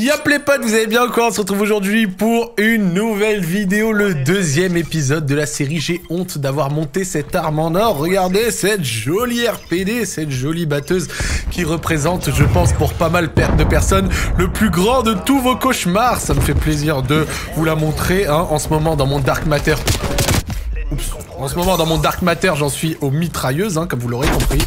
Yop les potes, vous allez bien encore? On se retrouve aujourd'hui pour une nouvelle vidéo, le deuxième épisode de la série. J'ai honte d'avoir monté cette arme en or. Regardez cette jolie RPD, cette jolie batteuse qui représente, je pense, pour pas mal de personnes, le plus grand de tous vos cauchemars. Ça me fait plaisir de vous la montrer, hein, en ce moment dans mon Dark Matter. Oups. En ce moment dans mon Dark Matter, j'en suis aux mitrailleuses, hein, comme vous l'aurez compris.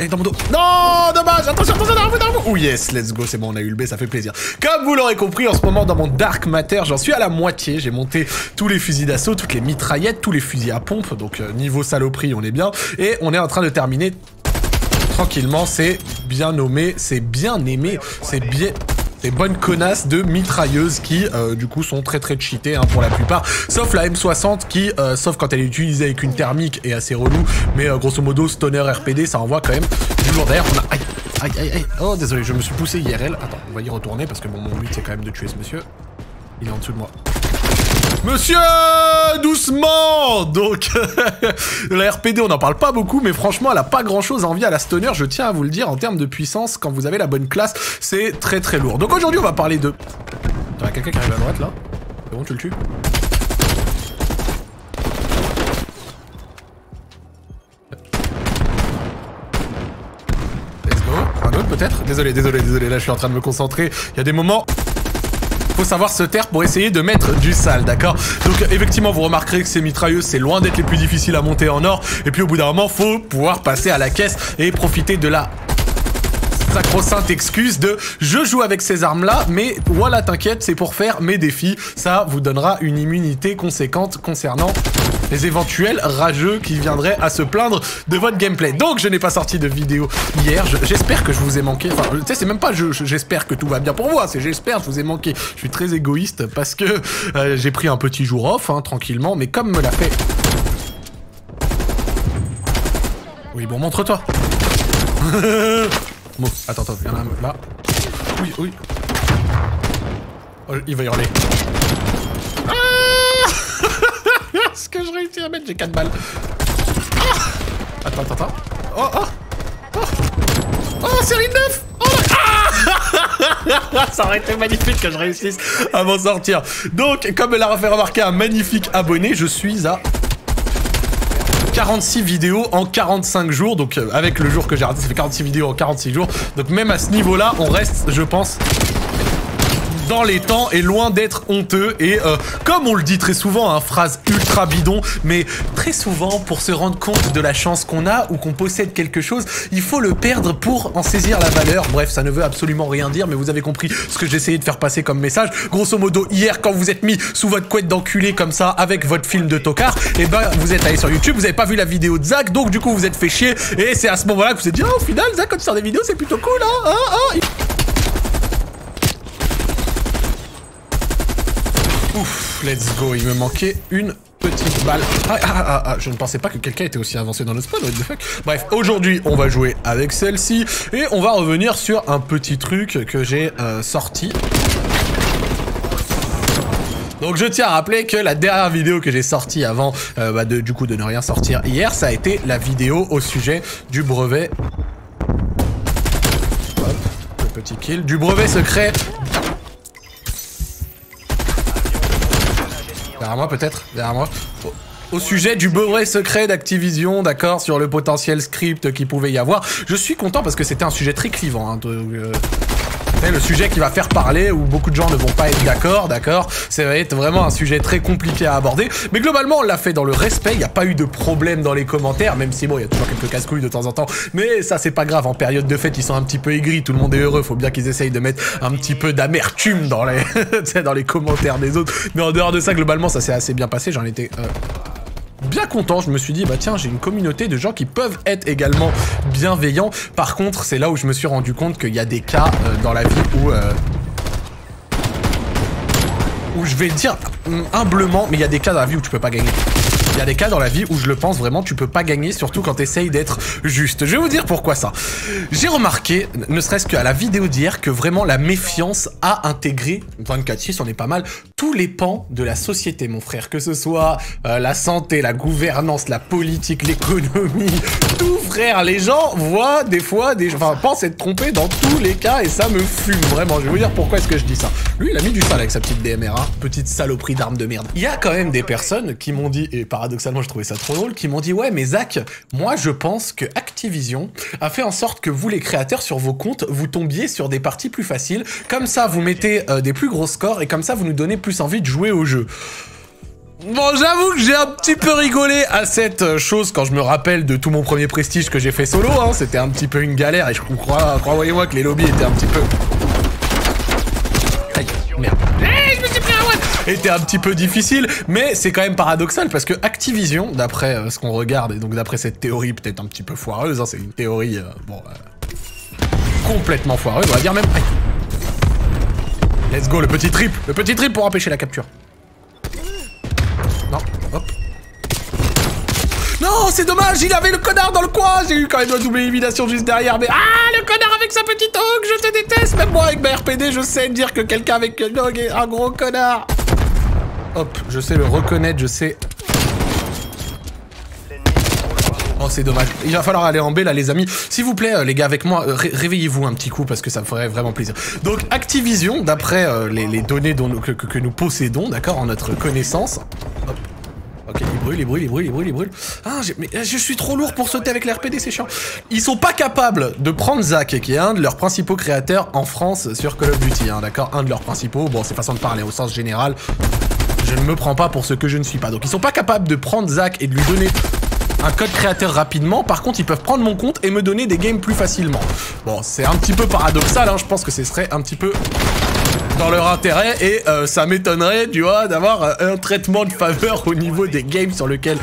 Aïe, dans mon dos. Non, dommage. Attention, attention, dans le... Oh yes, let's go, c'est bon, on a eu le B, ça fait plaisir. Comme vous l'aurez compris, en ce moment, dans mon Dark Matter, j'en suis à la moitié. J'ai monté tous les fusils d'assaut, toutes les mitraillettes, tous les fusils à pompe. Donc, niveau saloperie, on est bien. Et on est en train de terminer tranquillement. C'est bien nommé, c'est bien aimé, c'est bien... Des bonnes connasses de mitrailleuses qui, du coup, sont très cheatées, hein, pour la plupart. Sauf la M60 qui, sauf quand elle est utilisée avec une thermique, est assez relou. Mais grosso modo, stoner RPD, ça envoie quand même du lourd. D'ailleurs, on a... Aïe. Oh, désolé, je me suis poussé IRL. Attends, on va y retourner parce que bon, mon but, c'est quand même de tuer ce monsieur. Il est en dessous de moi. Monsieur, doucement. Donc, la RPD, on n'en parle pas beaucoup, mais franchement, elle a pas grand-chose à envier à la stoner, je tiens à vous le dire, en termes de puissance, quand vous avez la bonne classe, c'est très lourd. Donc aujourd'hui, on va parler de... Attends, il y a quelqu'un qui arrive à droite, là. C'est bon, tu le tues? Let's go. Un autre, peut-être? Désolé, là, je suis en train de me concentrer. Il y a des moments... Faut savoir se taire pour essayer de mettre du sale, d'accord? Donc effectivement, vous remarquerez que ces mitrailleuses, c'est loin d'être les plus difficiles à monter en or. Et puis au bout d'un moment, faut pouvoir passer à la caisse et profiter de la sacro-sainte excuse de « je joue avec ces armes-là, mais voilà, t'inquiète, c'est pour faire mes défis ». Ça vous donnera une immunité conséquente concernant... les éventuels rageux qui viendraient à se plaindre de votre gameplay. Donc je n'ai pas sorti de vidéo hier, j'espère que je vous ai manqué. Enfin, tu sais, c'est même pas j'espère que tout va bien pour moi, c'est j'espère que je vous ai manqué. Je suis très égoïste parce que j'ai pris un petit jour off, hein, tranquillement, mais comme me l'a fait... Oui, bon, montre-toi. Bon, attends, il y en a un là. Oui. Oh, il va hurler. Est-ce que je réussis à mettre? J'ai 4 balles. Ah, attends. Oh, série 9. Ça aurait été magnifique que je réussisse à m'en sortir. Donc, comme l'a fait remarquer un magnifique abonné, je suis à... 46 vidéos en 45 jours. Donc, avec le jour que j'ai raté, ça fait 46 vidéos en 46 jours. Donc, même à ce niveau-là, on reste, je pense... dans les temps et loin d'être honteux. Et comme on le dit très souvent, hein, phrase ultra bidon, mais très souvent pour se rendre compte de la chance qu'on a ou qu'on possède quelque chose, il faut le perdre pour en saisir la valeur. Bref, ça ne veut absolument rien dire, mais vous avez compris ce que j'essayais de faire passer comme message. Grosso modo, hier, quand vous êtes mis sous votre couette d'enculé comme ça, avec votre film de tocard, et ben vous êtes allé sur YouTube, vous avez pas vu la vidéo de Zach, donc du coup vous êtes fait chier, et c'est à ce moment-là que vous êtes dit, oh, au final, Zach, quand tu sors des vidéos, c'est plutôt cool, hein, Ouf, let's go, il me manquait une petite balle. Je ne pensais pas que quelqu'un était aussi avancé dans le spawn, what the fuck. Bref, aujourd'hui, on va jouer avec celle-ci et on va revenir sur un petit truc que j'ai sorti. Donc je tiens à rappeler que la dernière vidéo que j'ai sortie avant de ne rien sortir hier, ça a été la vidéo au sujet du brevet. Hop, le petit kill. Du brevet secret... Derrière moi, peut-être? Derrière moi. Au sujet du brevet secret d'Activision, d'accord, sur le potentiel script qu'il pouvait y avoir. Je suis content parce que c'était un sujet très clivant, hein, le sujet qui va faire parler, où beaucoup de gens ne vont pas être d'accord. Ça va être vraiment un sujet très compliqué à aborder. Mais globalement, on l'a fait dans le respect. Il n'y a pas eu de problème dans les commentaires, même si bon, il y a toujours quelques casse-couilles de temps en temps. Mais ça, c'est pas grave. En période de fête, ils sont un petit peu aigris. Tout le monde est heureux. Faut bien qu'ils essayent de mettre un petit peu d'amertume dans les, dans les commentaires des autres. Mais en dehors de ça, globalement, ça s'est assez bien passé. J'en étais... bien content, je me suis dit, bah tiens, j'ai une communauté de gens qui peuvent être également bienveillants. Par contre, c'est là où je me suis rendu compte qu'il y a des cas dans la vie où... où je vais dire humblement, mais il y a des cas dans la vie où tu peux pas gagner. Il y a des cas dans la vie où je le pense vraiment, tu peux pas gagner, surtout quand t'essayes d'être juste. Je vais vous dire pourquoi ça. J'ai remarqué, ne serait-ce qu'à la vidéo d'hier, que vraiment la méfiance a intégré, 24-6, on est pas mal... tous les pans de la société, mon frère, que ce soit la santé, la gouvernance, la politique, l'économie, tout, frère. Les gens voient des fois, pensent être trompés dans tous les cas et ça me fume, vraiment. Je vais vous dire pourquoi est-ce que je dis ça. Lui, il a mis du sale avec sa petite DMR, hein, petite saloperie d'arme de merde. Il y a quand même des personnes qui m'ont dit, et paradoxalement, je trouvais ça trop drôle, qui m'ont dit, ouais, mais Zach, moi, je pense que Activision a fait en sorte que vous, les créateurs, sur vos comptes, vous tombiez sur des parties plus faciles. Comme ça, vous mettez des plus gros scores et comme ça, vous nous donnez plus envie de jouer au jeu. Bon, j'avoue que j'ai un petit peu rigolé à cette chose quand je me rappelle de tout mon premier prestige que j'ai fait solo, hein. C'était un petit peu une galère et je crois, croyez-moi, que les lobbies étaient un petit peu... Merde. Hey, je me suis pris un one. Était un petit peu difficile, mais c'est quand même paradoxal parce que Activision, d'après ce qu'on regarde et donc d'après cette théorie peut-être un petit peu foireuse, hein, c'est une théorie complètement foireuse, on va dire même. Let's go, le petit trip pour empêcher la capture. Non, hop. Non, c'est dommage, il avait le connard dans le coin. J'ai eu quand même une double élimination juste derrière, mais... Ah, le connard avec sa petite hog, je te déteste. Même moi, avec ma RPD, je sais dire que quelqu'un avec une hog est un gros connard. Hop, je sais le reconnaître, je sais... Oh, c'est dommage. Il va falloir aller en B, là, les amis. S'il vous plaît, les gars, avec moi, réveillez-vous un petit coup, parce que ça me ferait vraiment plaisir. Donc, Activision, d'après les données dont nous, que nous possédons, d'accord, en notre connaissance... Hop. Ok, il brûle. Ah, mais je suis trop lourd pour sauter avec l'RPD, c'est chiant. Ils sont pas capables de prendre Zach, qui est un de leurs principaux créateurs en France sur Call of Duty, hein, d'accord. Un de leurs principaux, bon, c'est façon de parler au sens général. Je ne me prends pas pour ce que je ne suis pas. Donc, ils sont pas capables de prendre Zach et de lui donner un code créateur rapidement. Par contre, ils peuvent prendre mon compte et me donner des games plus facilement. Bon, c'est un petit peu paradoxal, hein. Je pense que ce serait un petit peu... dans leur intérêt et ça m'étonnerait, tu vois, d'avoir un traitement de faveur au niveau des games sur lesquels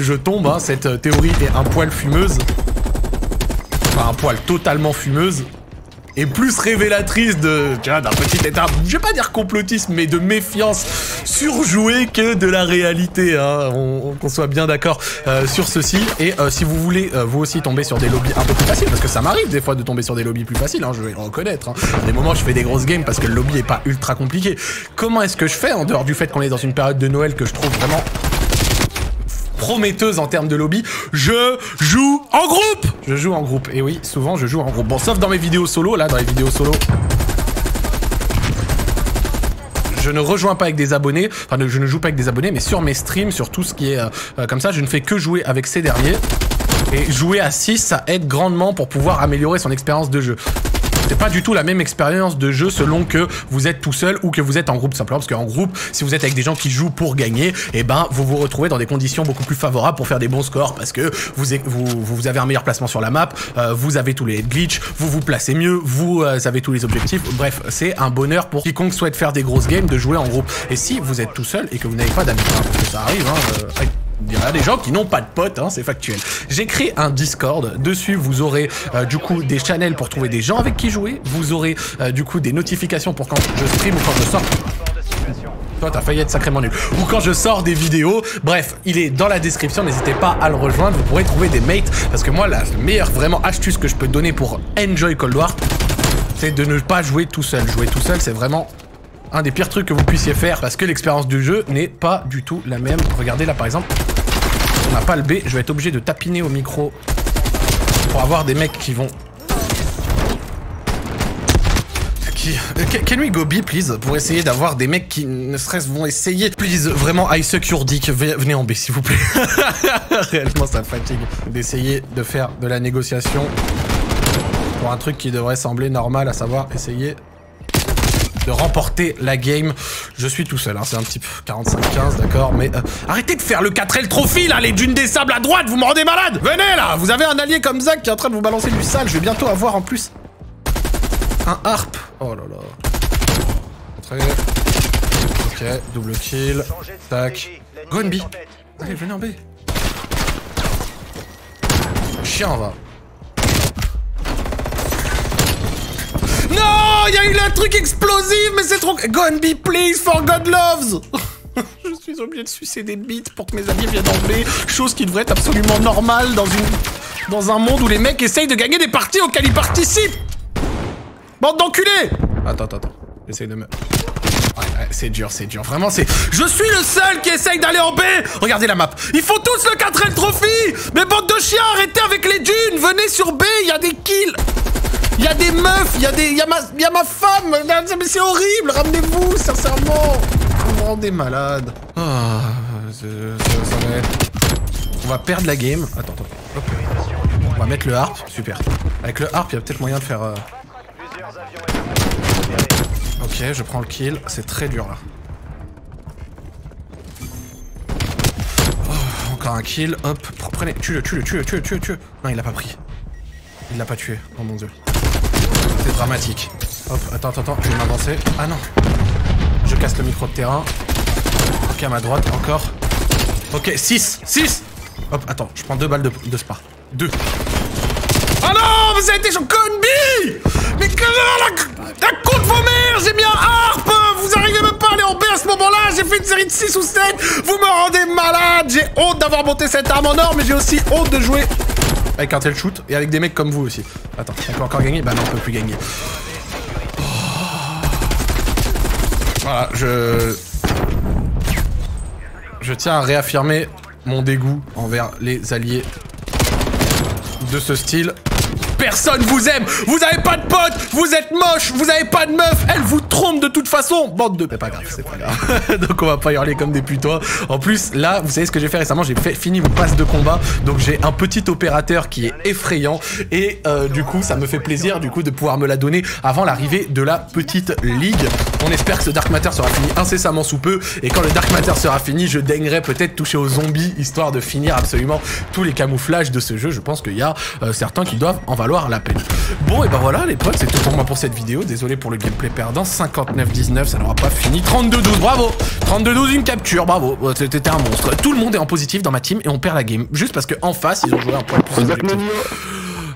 je tombe, hein. Cette théorie est un poil fumeuse, enfin un poil totalement fumeuse et plus révélatrice d'un petit état, je vais pas dire complotisme, mais de méfiance surjouée que de la réalité, hein. Qu'on soit bien d'accord sur ceci. Et si vous voulez vous aussi tomber sur des lobbies un peu plus faciles, parce que ça m'arrive des fois de tomber sur des lobbies plus faciles, hein, je vais le reconnaître, hein. À des moments je fais des grosses games parce que le lobby est pas ultra compliqué. Comment est-ce que je fais, en dehors du fait qu'on est dans une période de Noël que je trouve vraiment prometteuse en termes de lobby? Je joue en groupe. Je joue en groupe. Et oui, souvent je joue en groupe. Bon, sauf dans mes vidéos solo, là, dans les vidéos solo, je ne rejoins pas avec des abonnés. Enfin, je ne joue pas avec des abonnés, mais sur mes streams, sur tout ce qui est comme ça, je ne fais que jouer avec ces derniers. Et jouer à 6, ça aide grandement pour pouvoir améliorer son expérience de jeu. C'est pas du tout la même expérience de jeu selon que vous êtes tout seul ou que vous êtes en groupe, simplement parce qu'en groupe, si vous êtes avec des gens qui jouent pour gagner, eh ben vous vous retrouvez dans des conditions beaucoup plus favorables pour faire des bons scores parce que vous avez un meilleur placement sur la map, vous avez tous les glitches, vous vous placez mieux, vous avez tous les objectifs. Bref, c'est un bonheur pour quiconque souhaite faire des grosses games de jouer en groupe. Et si vous êtes tout seul et que vous n'avez pas d'amis, hein, parce que ça arrive, hein, il y a des gens qui n'ont pas de potes, hein, c'est factuel. J'ai créé un Discord, dessus vous aurez du coup des channels pour trouver des gens avec qui jouer, vous aurez du coup des notifications pour quand je stream ou quand je sors. Toi t'as failli être sacrément nul. Ou quand je sors des vidéos, bref, il est dans la description, n'hésitez pas à le rejoindre, vous pourrez trouver des mates, parce que moi la meilleure vraiment astuce que je peux donner pour enjoy Cold War, c'est de ne pas jouer tout seul. Jouer tout seul, c'est vraiment... un des pires trucs que vous puissiez faire parce que l'expérience du jeu n'est pas du tout la même. Regardez là par exemple, on n'a pas le B, je vais être obligé de tapiner au micro pour avoir des mecs qui vont... Can we go B, please? Pour essayer d'avoir des mecs qui ne serait-ce vont essayer. Please, vraiment, I suck your dick. Venez en B, s'il vous plaît. Réellement, ça fatigue d'essayer de faire de la négociation pour un truc qui devrait sembler normal, à savoir essayer de remporter la game. Je suis tout seul, hein, c'est un petit 45-15, d'accord, mais... arrêtez de faire le 4L trophy, là, les dunes des sables à droite, vous me rendez malade. Venez, là, vous avez un allié comme Zach qui est en train de vous balancer du sale, je vais bientôt avoir, en plus, un harp. Oh là là. Ok, double kill, tac. Go en B. Allez, venez en B. Chiant, va. Non, il y a eu un truc explosif, mais c'est trop... Go and be please, for God loves. Je suis obligé de sucer des bites pour que mes amis viennent en B, chose qui devrait être absolument normale dans un monde où les mecs essayent de gagner des parties auxquelles ils participent. Bande d'enculés. Attends, essaye de me... C'est dur, c'est dur. Vraiment, c'est... Je suis le seul qui essaye d'aller en B. Regardez la map. Ils font tous le 4L Trophy. Mais bande de chiens, arrêtez avec les dunes. Venez sur B, il y a des kills. Il y a des meufs, il y a ma femme. Mais c'est horrible. Ramenez-vous, sincèrement. Vous me rendez malade. Oh, on va perdre la game. Attends, attends. Hop. On va mettre le harp. Super. Avec le harp, il y a peut-être moyen de faire... Ok, je prends le kill, c'est très dur là. Oh, encore un kill, hop, prenez, tue-le, tue-le, tue-le, tue-le, tue-le, tue-le. Non, il l'a pas pris. Il l'a pas tué, oh mon dieu. C'est dramatique. Hop, attends, attends, attends, je vais m'avancer. Ah non. Je casse le micro de terrain. Ok, à ma droite, encore. Ok, 6, 6. Hop, attends, je prends 2 balles de spa. 2. Oh non, vous avez été sur Conby. Mais comment la compte vos mères, j'ai mis un harpe. Vous arrivez même pas à aller en B à ce moment-là. J'ai fait une série de 6 ou 7. Vous me rendez malade. J'ai honte d'avoir monté cette arme en or, mais j'ai aussi honte de jouer avec un tel shoot et avec des mecs comme vous aussi. Attends, on peut encore gagner? Bah non, on peut plus gagner. Oh. Voilà, je tiens à réaffirmer mon dégoût envers les alliés de ce style. Personne vous aime, vous avez pas de potes, vous êtes moche, vous avez pas de meuf, elle vous trompe de toute façon, bande de... C'est pas grave, c'est pas grave. Donc on va pas hurler comme des putois. En plus, là, vous savez ce que j'ai fait récemment, j'ai fini mon pass de combat, donc j'ai un petit opérateur qui est effrayant, et du coup, ça me fait plaisir du coup de pouvoir me la donner avant l'arrivée de la petite ligue. On espère que ce Dark Matter sera fini incessamment sous peu, et quand le Dark Matter sera fini, je daignerai peut-être toucher aux zombies, histoire de finir absolument tous les camouflages de ce jeu. Je pense qu'il y a certains qui doivent en valoir la peine. Bon et ben voilà les potes, c'est tout pour moi pour cette vidéo, désolé pour le gameplay perdant, 59-19, ça n'aura pas fini, 32-12, bravo, 32-12, une capture, bravo, c'était un monstre, tout le monde est en positif dans ma team et on perd la game, juste parce que en face ils ont joué un point plus objectif.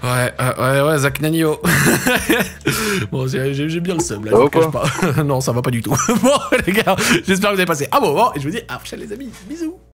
Ouais, ouais, Zach Nanio. Bon, j'ai bien le seum là, oh, je ne cache pas. Non, ça va pas du tout. Bon les gars, j'espère que vous avez passé un moment et je vous dis à la prochaine les amis, bisous.